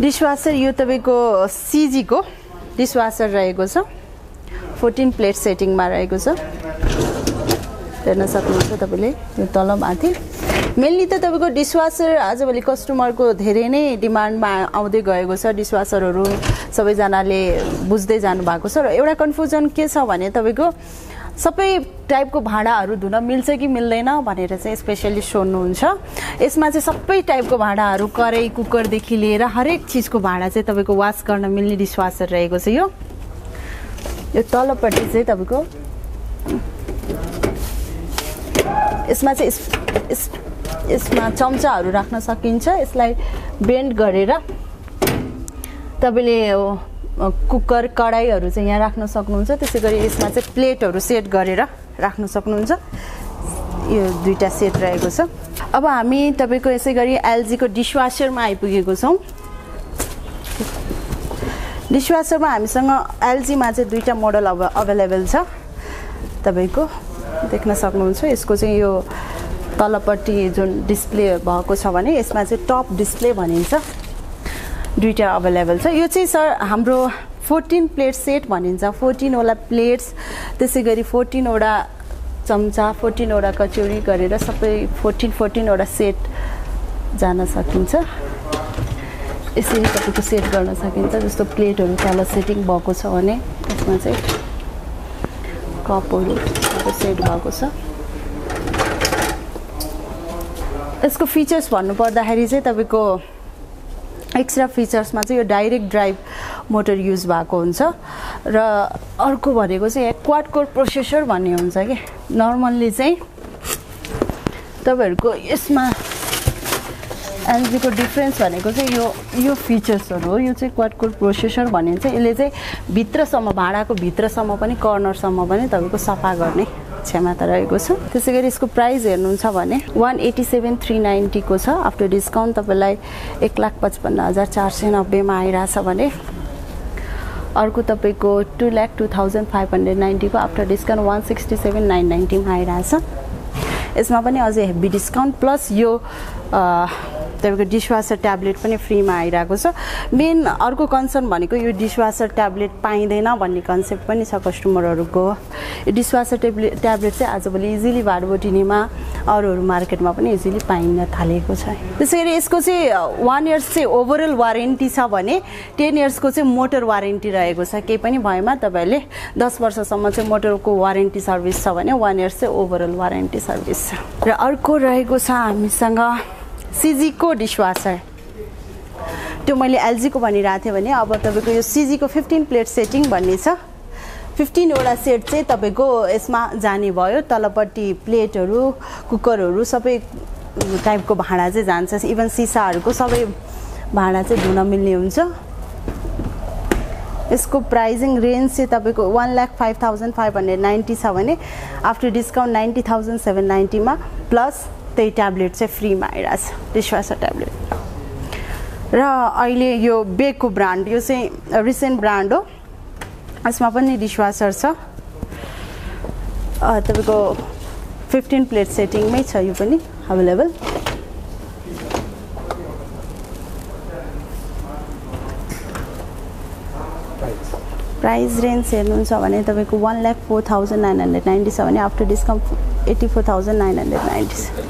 dishwasher यो तपाईको CG को डिशवाशर रहेको छ 14 प्लेट सेटिंग मा रहेको छ हेर्न सक्नुहुन्छ तपाईले यो तल माथि मेनली त तपाईको डिशवाशर आजभोलि कस्टमर को धेरै नै डिमान्ड मा आउँदै गएको छ डिशवाशरहरु सबै जनाले बुझ्दै जानु भएको छ र एउटा कन्फ्युजन के छ भने तपाईको सबै टाइपको भाँडाहरु धुन मिल्छ कि मिल्दैन भनेर चाहिँ स्पेशली सोध्नुहुन्छ यसमा चाहिँ सबै टाइपको भाँडाहरु कराई कुकर देखि लिएर हरेक चीजको भाँडा चाहिँ तपाईको वाश गर्न मिल्ने डिशवाशर रहेको छ यो यो तलपट्टि चाहिँ तपाईको यसमा चाहिँ यसमा चम्चाहरु राख्न सकिन्छ यसलाई बेन्ड गरेर तपाईले कुकर कडाईहरु चाहिँ यहाँ राख्न सक्नुहुन्छ त्यसैगरी यसमा चाहिँ प्लेटहरु सेट गरेर राख्न सक्नुहुन्छ यो दुईटा सेट रहेको छ अब हामी तपाईको यसैगरी LG को डिशवाशर मा आइपुगेको छौं डिशवाशर मा हामीसँग LG मा चाहिँ दुईटा मोडल अवेलेबल छ तपाईको देख्न सक्नुहुन्छ यसको चाहिँ यो तलपट्टि जुन डिस्प्ले भएको छ भने यसमा चाहिँ टप डिस्प्ले भनिन्छ दुईटा अवेलेबल छ यो चाहिँ सर हाम्रो 14 प्लेट सेट भनिन्छ 14 वटा प्लेट्स त्यसैगरी 14 वटा चमचा 14 वटा कचौरी गरेर सबै 14 वटा सेट जान सकिन्छ यसरी तपाईको सेट गर्न सकिन्छ जस्तो प्लेटहरु तल सेटिङ भएको छ भने त्यसमा चाहिँ कपहरु सेट भएको छ यसको फिचर्स भन्नु पर्दाखेरि चाहिँ तपाईको एक्स्ट्रा फिचर्स मा चाहिँ यो डाइरेक्ट ड्राइभ मोटर युज भएको हुन्छ र अर्को भनेको चाहिँ क्वाड कोर प्रोसेसर भन्ने हुन्छ के नर्मल्ली चाहिँ तपाईहरुको यसमा LG को डिफरेन्स भनेको चाहिँ यो फिचर्सहरु हो यो चाहिँ क्वाड कोर प्रोसेसर भनिन्छ यसले चाहिँ भित्रसम्म भाँडाको भित्रसम्म पनि कर्नरसम्म पनि तपाईको सफा गर्ने क्षमता रहेको छ त्यसैगरी यसको प्राइस हेर्नुहुन्छ भने 187,390 को छ आफ्टर डिस्काउन्ट तपाईलाई 1,55,490 मा आइराछ भने अर्को तपाईको 2,02,590 को आफ्टर डिस्काउन्ट 167,990 मा आइराछ यसमा पनि अझै हेभी डिस्काउन्ट प्लस यो तपाईको डिशवाशर ट्याब्लेट पनि फ्री मा आइराको छ मेन अर्को कन्सर्न भनेको यो डिशवाशर ट्याब्लेट पाइदैन भन्ने कन्सेप्ट पनि छ कस्टमरहरुको यो डिशवाशर ट्याब्लेट चाहिँ आजभोलि इजिली भाडबोटिनीमा अरूहरु मार्केटमा पनि इजिली पाइन थालेको छ त्यसैले यसको चाहिँ 1 इयर्स चाहिँ ओभरअल वारेन्टी छ भने 10 इयर्स को चाहिँ मोटर वारेन्टी रहेको छ के पनि भएमा तपाईले 10 वर्षसम्म चाहिँ मोटरको वारेन्टी सर्भिस छ भने 1 इयर्स चाहिँ ओभरअल वारेन्टी सर्भिस छ र अर्को रहेको छ हामीसँग सीजी को डिशवाशर त्यो मैले LG को भनिरा थिए भने अब तपाईको यो सीजी को 15 प्लेट सेटिङ भन्ने छ 15 वटा सेट चाहिँ तपाईको यसमा जाने भयो तलपट्टि प्लेटहरु कुकरहरु सबै टाइपको भाँडा चाहिँ जान्छ इवन सिसाहरुको सबै भाँडा चाहिँ धुन मिल्ने हुन्छ यसको प्राइसिङ रेन्ज चाहिँ तपाईको 1,05,590 छ भने आफ्टर डिस्काउन्ट 90,790 मा प्लस त्यही ट्याब्लेट चाहिँ फ्री मा आइराछ डिशवाशर ट्याब्लेट र अहिले यो बेको ब्रान्ड यो चाहिँ रिसेन्ट ब्रान्ड हो यसमा पनि डिशवाशर छ तपाईको 15 प्लेट सेटिङ मै छ यो पनि अवेलेबल प्राइस रेन्ज हेर्नुहुन्छ भने तपाईको 1,04,997 आफ्टर डिस्काउन्ट 84,990